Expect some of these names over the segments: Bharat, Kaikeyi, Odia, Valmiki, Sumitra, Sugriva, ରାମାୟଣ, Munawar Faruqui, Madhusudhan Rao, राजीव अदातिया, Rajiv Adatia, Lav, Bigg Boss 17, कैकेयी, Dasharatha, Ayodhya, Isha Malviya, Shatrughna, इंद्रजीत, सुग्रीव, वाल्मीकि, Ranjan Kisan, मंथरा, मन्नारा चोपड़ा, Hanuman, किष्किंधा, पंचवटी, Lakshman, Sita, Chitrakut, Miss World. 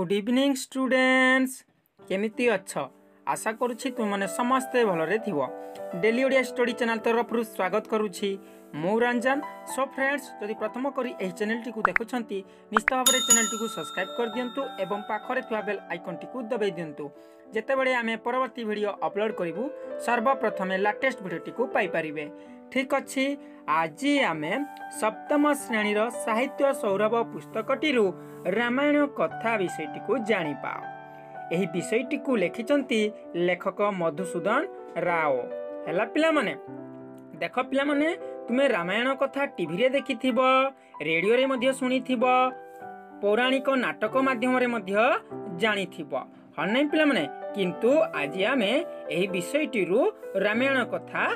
Good evening students केमिति अच्छा आशा करुछि तुम माने समस्ते भल रे थिवो। डेली ओडिया स्टडी चैनल तरफ स्वागत करुछि मु रंजन। सो फ्रेंड्स यदि प्रथम करी एही चैनल टी को देखुछंती निश्चित भाव रे चैनल टी को सब्सक्राइब कर दियंतु एवं पाखरे थुआ बेल आइकन टी को दबाई दियंतु जेते बडे आमे परवर्ती वीडियो अपलोड करिवु सर्वप्रथमे लेटेस्ट वीडियो टी को पाई परिबे। ठीक अछि, आज आमे सप्तम श्रेणी रो साहित्य सौरभ पुस्तक टी रु रामायण कथा विषय टी को जानि पाओ। एही विषय टी को लेखिचंती लेखक मधुसूदन राव। हला पिला माने देख पिला माने तुम्हें रामायण कथा टीवी रे देखि थिबो, रेडियो रे मध्य सुनी थिबो, पौराणिक नाटक माध्यम रे मध्य जानि थिबो हनै पिला माने, किंतु आज आमे एही विषय टी रु रामायण कथा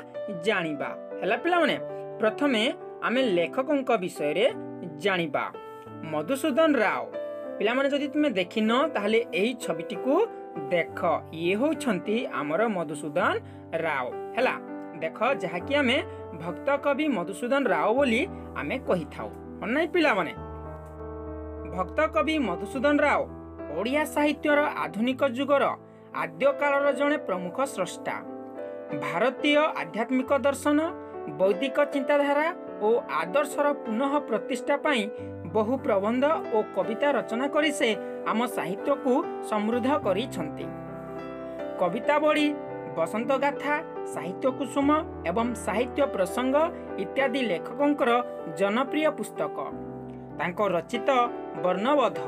जानिबा। हला पिला माने प्रथमे आमे लेखकक विषय रे जानिबा। मधुसूदन राव पिला माने जदि तुम्हें देखिन ताहले एही छविटी को देख, ये होछंती हमर मधुसूदन राव। हला देख जहा कि आमे भक्त कवि मधुसूदन राव बोली आमे कहि थाउ नै पिला माने। भक्त कवि मधुसूदन राव ओडिया साहित्यर आधुनिक जुगर आद्य कालर जने प्रमुख स्रष्टा। भारतीय आध्यात्मिक दर्शन, बौद्धिक चिंताधारा और आदर्शर पुनः प्रतिष्ठा पाई बहु प्रबंध और कविता रचना करी से आम साहित्य को समृद्ध करी छंती। कविता बड़ी, बसंत गाथा, साहित्य कुसुम एवं साहित्य प्रसंग इत्यादि लेखकंकर जनप्रिय पुस्तक। तांको रचित वर्णवध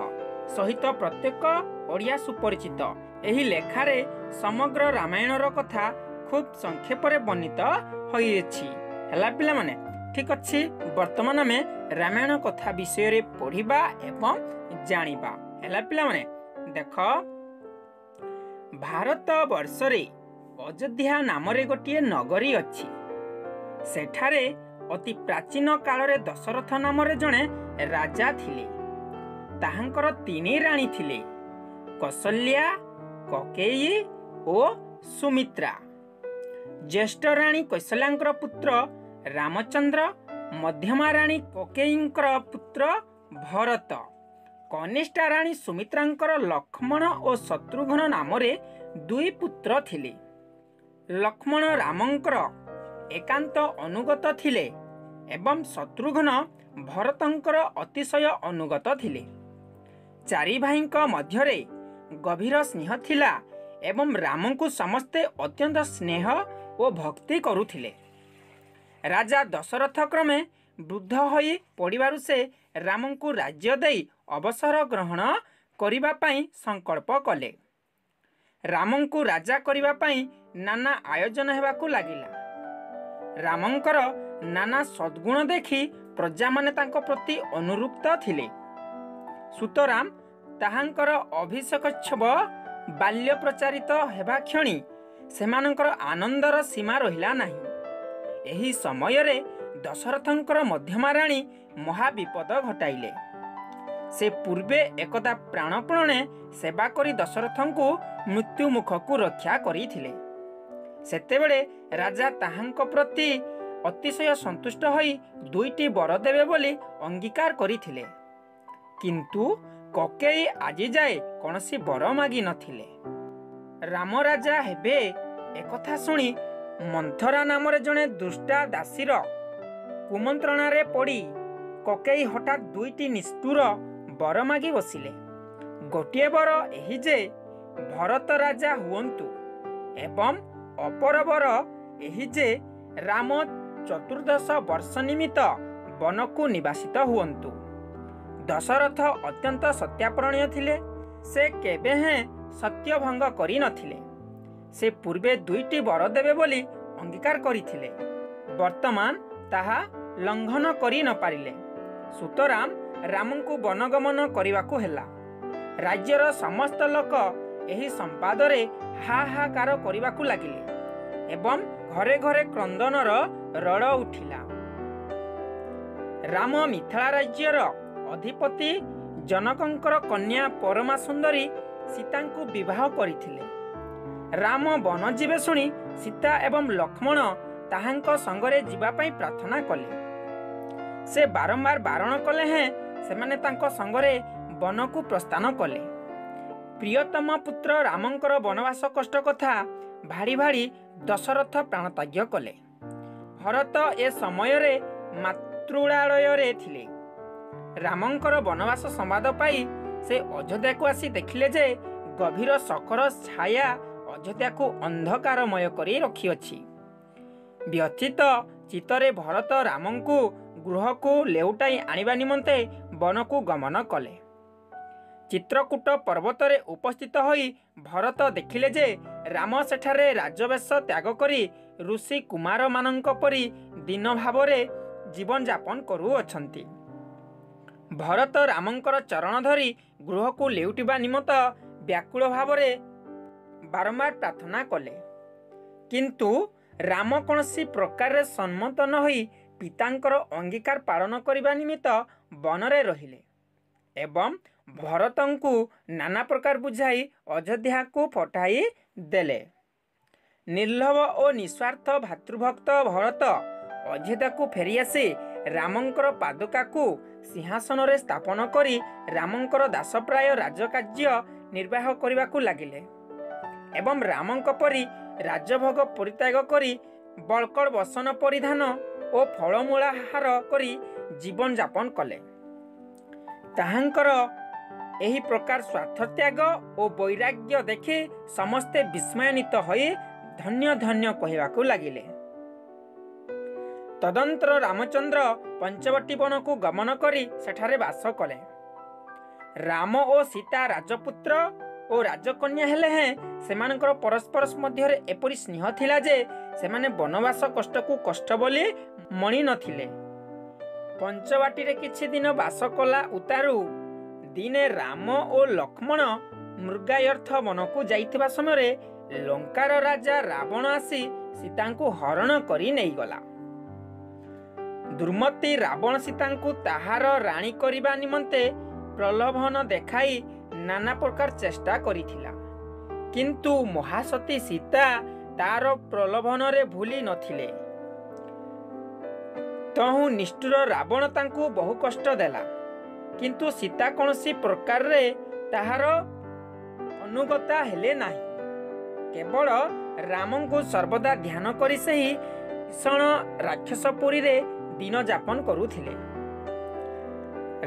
सहित प्रत्येक ओडिया सुपरिचित एही लेखारे समग्र रामायणर कथा खूब संक्षेपरे वर्णित होईछि। हला पिला माने ठीक अछि, वर्तमान में रामायण कथा विषय रे पढ़िबा एवं जानिबा। हला पिला माने देख भारत वर्ष रे अयोध्या नाम रे गोटे नगरी अछि। सेठारे अति प्राचीन काल रे दशरथ नाम रे जने राजा थिले। ताहांकर तीनी रानी थिले कौशल्या, कैकेयी ओ सुमित्रा। ज्येष्ठ रानी कौशल्यां पुत्र रामचंद्र, मध्यमा रानी कैकेयींकर पुत्र भरत, कनिष्ठा रानी सुमित्रांकर लक्ष्मण और शत्रुघ्न नाम रे दुई पुत्र थिले। लक्ष्मण रामंकर एकांत अनुगत थिले एवं शत्रुघ्न भरतंकर अतिशय अनुगत थिले। चारि भाईंक मध्यरे गभीर स्नेह थिला एवं रामंकु समस्ते अत्यंत स्नेह और भक्ति करुथिले। राजा दशरथ क्रमे वृद्ध होई पड़िबारु से रामंकु राज्य देई अवसर ग्रहण करिबा पाई संकल्प कले। रामंकु राजा करिबा पाई नाना आयोजन हेबाकू लागिला। रामंकर नाना सद्गुण देखी प्रजा माने तांको प्रति अनुरूप्त थिले। सुतराम ताहांकर अभिषेकोत्सव बाल्य प्रचारित हेबा क्षणी सेमानंकर आनंदर सीमा रहिला नाही। एही समय रे दशरथंकर मध्यमा राणी महाविपद घटाइले। से पूर्वे एकदा प्राणपणे सेवा करी दशरथंकु मृत्यु मुखकु रक्षा करिथिले। सेतेबेले राजा ताहांको प्रति अतिशय संतुष्ट होई दुईटी बर देवे बोली अंगीकार करिथिले, किंतु कैकेयी आजि जाए कोनोसी बर मागी नथिले। राम राजा हेबे एकथा सुनी मंथरा नाम रे जने दुष्टा दासीर कुमंत्रणा रे पड़ी कैकेयी हठात दुईटी निष्ठुर बर मागी बसिले। गोटिए बर एही जे भरत राजा हुअन्तु एवं अपरबर एही जे राम चतुर्दश वर्ष निमित्त वन को निवासित हुअन्तु। दशरथ अत्यंत सत्यापरणीय थिले, से केबे हैं सत्यभंग करि नथिले। से पूर्वे दुईटी बर देवे बोली अंगीकार करिथिले, वर्तमान ताहा लंघन करि न पारिले। सुतराम रामंकु वनगमन करिबाकू हेला। राज्यर समस्त लोक एही संवादरे हाहाकार करिबाकू लागिले एवं घरे घरे क्रंदनर रड़ उठिला। राम मिथिला राज्यर अधिपति जनकंकर कन्या परमा सुंदरी सीतांकु विवाह करिथिले। राम वन जीवे सुनी सीता एवं लक्ष्मण ताहांक संगरे जीवा पई प्रार्थना कले। से बारंबार बारण कले हैं सेमाने तांको संगरे वन को प्रस्थान कले। प्रियतम पुत्र रामंकर वनवास कष्ट कथा भाड़ी भाड़ी दशरथ प्राणत्याग कले। भरत ए समय रे मातृलालय रे थिले। रामंकर वनवास संवाद पाई से अयोध्या को आसी देखिले जे गभीर शकर छाया अयोध्या को अंधकारमय करी रखी अछि। व्यथित चितरे भरत रामंकु गृह को लेउटाई आनिबा निमंते वन को गमन कले। चित्रकूट पर्वत रे उपस्थित होई भरत देखिले जे राम सेठारे राज्यवेश त्याग करी ऋषि कुमार मानंक परी दीन भाव रे जीवन यापन करू अछंती। भरत रामंकर चरण धरी गृह को लेउटिबा निमंत व्याकुल भाव रे बारंबार प्रार्थना कले, किंतु राम कौनसी प्रकार सम्मत न होई पितांकर अंगीकार पालन करने निमित्त वनरे रहिले एवं भरतंकु नाना प्रकार बुझाई अयोध्या को फटाई देले। निर्लोभ और निस्वार्थ भातृभक्त भरत अयोध्या को फेरी आसी रामंकर पादुका को सिंहासन रे स्थापन करी रामंकर दासप्राय राज्यकार्य निर्वाह करबाकू लागिले एवं रामंक परी राज्यभोग परित्याग करी बलकड़ बसन परिधान और फलमूलाहार करी जीवन यापन कले। ताहांकर एही प्रकार स्वार्थ त्याग और वैराग्य देखि समस्ते विस्मयान्वित होई धन्य धन्य कहवाकू लागिले। तदंतर रामचंद्र पंचवटी वन को गमन करी सेठारे वास कले। राम और सीता राजपुत्र और राजकन्या हेले हैं सेमानकर परस्परस मध्यरे एपरि स्नेह थिला जे सेमाने वनवास कष्ट को कष्ट बोली मणि नथिले। पंचवाटी रे किछि दिन वास कला उतारू दिने राम और लक्ष्मण मृगायर्थ वन को जाइतिबा समय रे लंकार राजा रावण आसी सीतांकु हरण करी नै गला। दुर्मति रावण सीतांकु ताहार राणी करिबा निमन्ते प्रलोभन देखाई नाना प्रकार चेष्टा करिथिला, किंतु महासती सीता तार प्रलोभन रे भूली नथिले। तहु निष्ठुर रावण तांकु बहु कष्ट देला, किंतु सीता कोनसी प्रकार रे ताहार अनुगता हेले नाही। केवल रामंकु सर्वदा ध्यान करी सही क्षण राक्षसपुरी रे दिन जापन करूथिले।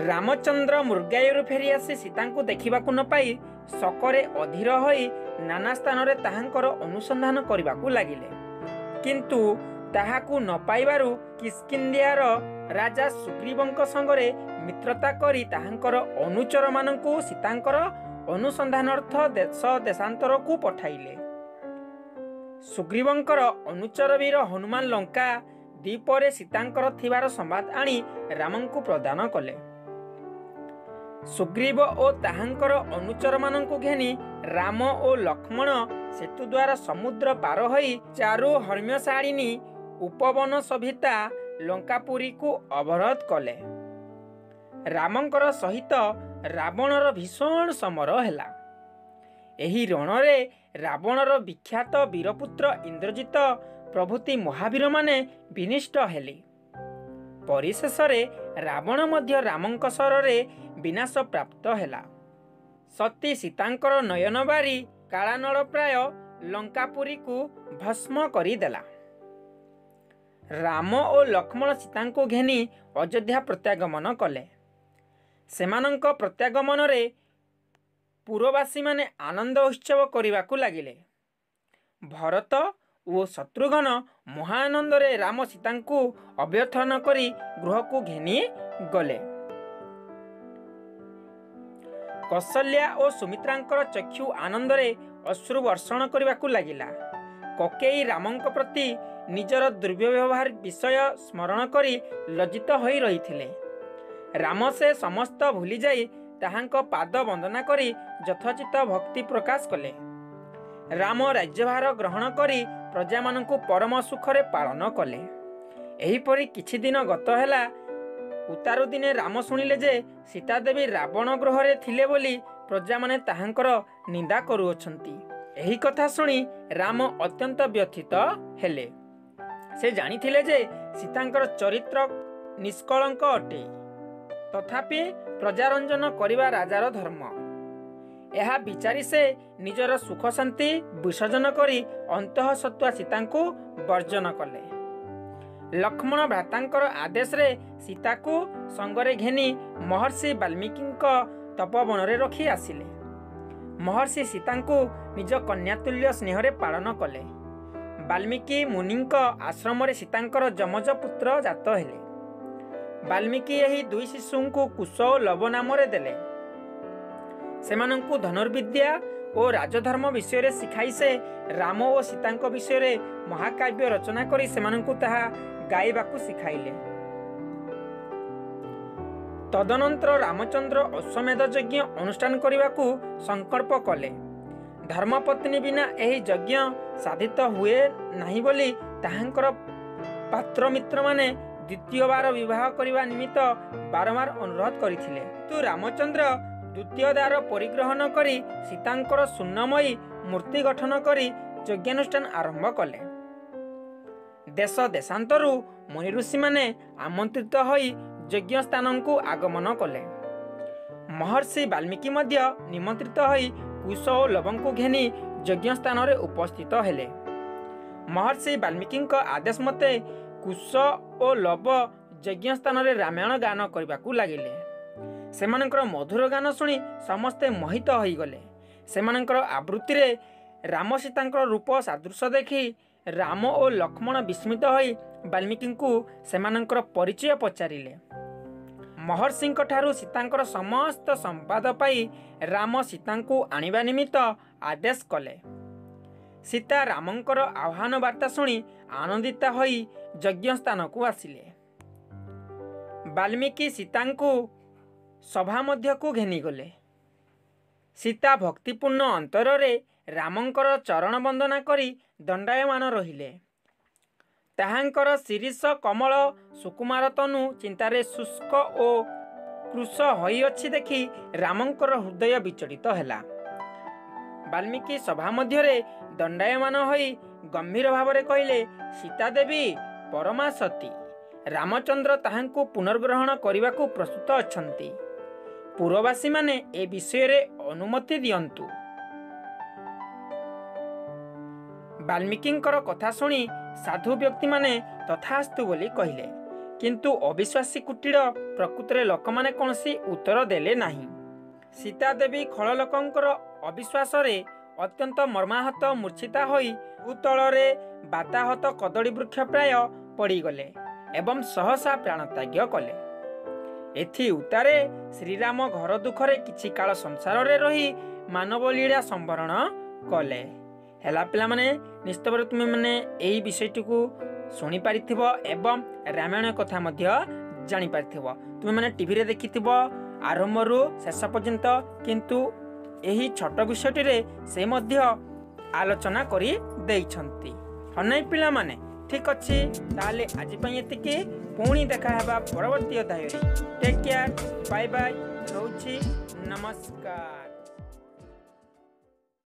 रामचंद्र मृगायरु फेरी आसी सीतांकु देखिबाकु न पाई सकरे अधीर होई नाना स्थान रे ताहांकर अनुसंधान करिबाकु लागिले, किंतु ताहाकु न पाइबारु किष्किंधियार राजा सुग्रीवंक संगरे मित्रता करी ताहांकर अनुचर मानंकु सीतांकर अनुसंधानार्थ देश देशांतर को पठाइले। सुग्रीवंकर अनुचर वीर हनुमान लंका द्वीपरे सीतांकर थिबार संवाद आनी रामंकु प्रदान कले। सुग्रीव और ताहांकर अनुचर मानंकु घेनी राम और लक्ष्मण सेतु द्वारा समुद्र पार होई चारु हर्म्यशालिनी उपवन सभ्यता लंकापुरी को अवरोध कले। रामंकर सहित रावणर भीषण समर हेला। एही रणरे रावणर विख्यात वीरपुत्र इंद्रजीत प्रभृति महावीर माने विनिष्ट हेले। परिशेष रावण मध्य रामंक शररे विनाश प्राप्त हेला। सती सीतांकर नयन बारी कालानल प्राय लंकापुरी को भस्म करी देला। राम और लक्ष्मण सीतांको घेनी अयोध्या प्रत्यागमन कले। सेमानंक प्रत्यागमन रे पूर्ववासी माने आनंद उत्सव करिबाकू लागिले। भरत ओ शत्रुघ्न महानंदरे राम सीतांकु अभ्यर्थना करी गृह को घेनी गले। कौशल्या और सुमित्रांकर चक्षु आनंदरे अश्रु वर्षण करिबाकु लागिला। ककेई रामंक प्रति निजर दुर्व्यवहार विषय स्मरण करी लज्जित होई रहिथिले। राम से समस्त भूली जाई ताहांको पाद वंदना करी यथोचित भक्ति प्रकाश कले। राम राज्यभार ग्रहण करी प्रजा मानंकु परम सुखरे पालन कले। एहीपरि किछि दिन गत हेला। उतारु दिने राम सुनिले जे सीता देवी रावण ग्रहरे थिले बोली प्रजा माने ताहांकर निंदा करूअछंती। एही कथा सुनी राम अत्यंत व्यथित हेले। से जानिथिले जे सीतांकर चरित्र निष्कलंक अटे, तथापि प्रजारंजन करिबा राजार धर्म। यह विचारी से निजर सुख शांति विसर्जन करी अंतःसत्त्वा सीता को वर्जन कले। लक्ष्मण भ्रातांकर आदेश रे सीता को संगरे घेनी महर्षि वाल्मीकि तपोवन रे रखी आसिले। महर्षि सीता को निज कन्यातुल्य स्नेह रे पालन कले। वाल्मीकि मुनि आश्रम रे सीतांकर जमज पुत्र जात हेले। वाल्मीकि यही दुई शिशु को कुश और लव नाम देले। सेमानंकु धनुर्विद्या और राजधर्म विषय रे सिखाई से राम और सीता विषय रे महाकाव्य रचना करी सेमानंकु ताहा गायबाकु सिखाइले। तदनंतर रामचंद्र अश्वमेध यज्ञ अनुष्ठान करिबाकु संकल्प कले। धर्मपत्नी बिना यही यज्ञ साधित हुए नहीं बोली ताहांकर पात्र मित्र माने द्वितीय बार विवाह करिबा निमित्त बारंबार अनुरोध करिथिले। तो रामचंद्र द्वितीय दार परिग्रहण करी सीतांकर सुन्नमयी मूर्ति गठन करी यज्ञानुष्ठान आरंभ कले। देश देशांतरू मुनि ऋषि माने आमंत्रित होई यज्ञ स्थान को आगमन कले। महर्षि वाल्मीकि मध्य निमंत्रित होई कुश और लवं को घेनी यज्ञ स्थान रे उपस्थित हेले। महर्षि वाल्मीकि आदेश मते कुश और लव यज्ञ स्थान रे रामायण गान करबाकू लागिले। सेमानंकर मधुर गान शुणी समस्ते मोहित होई गले। सेमानंकर आवृत्ति रे राम सीतांकर रूप सादृश्य देखी राम और लक्ष्मण विस्मित होई वाल्मीकिंकु सेमानंकर परिचय पचारिले। महर्षिंक ठारू सीतांकर समस्त संवाद पाई राम सीतांकु आनिबा निमित्त आदेश कले। सीता रामंकर आह्वान वार्ता शुणी आनंदित होई यज्ञ स्थान को आसिले। वाल्मीकि सीतांकु सभा मध्य को घेनी गले। सीता भक्तिपूर्ण अंतर रे रामंकर चरण वंदना करी दंडायमान रहिले। ताहांकर शिरीष कमल सुकुमार तनु चिंतारे शुष्क ओ कृश होई अछि देखि रामंकर हृदय विचलित हेला। वाल्मीकि सभा मध्य रे दंडायमान होई गंभीर भाव रे कहिले, सीता देवी परमा सती रामचंद्र ताहांकु पुनर्ग्रहण करिबाकू प्रस्तुत अछंती। पूर्ववासी माने ए विषय रे अनुमति दियंतु। वाल्मीकिंकर कथा सुनी साधु व्यक्ति माने तथास्तु बोली कहिले, किंतु अविश्वासी कुटीर प्रकृतरे लोकमाने कोनसी उत्तर देले नाही। सीता देवी खळ लोकंकर अविश्वास रे अत्यंत मर्माहत मूर्छिता होई उतळरे बाताहत कदळी वृक्ष प्राय पड़ी गले एवं सहसा प्राणत्याग कले। एथि उतारे श्रीराम घर दुखरे किछि काल संसार रे रही मानव लीला संवरण कले। हेला पिला माने निश्चय तुमे माने एही विषयटी को सुनी पारिथिबो एवं रामायण कथा मध्ये जानि पारिथिबो। तुमे माने टीवी रे देखिथिबो आरंभ रु शेष पर्यंत, किंतु एही छोट विषयटी रे से मध्ये आलोचना करी दैछंती। हनै पिला माने ठीक अच्छे ताले आज ये पुणी देखा परवर्ती अध्याय। टेक केयर, बाय बाय, रोची नमस्कार।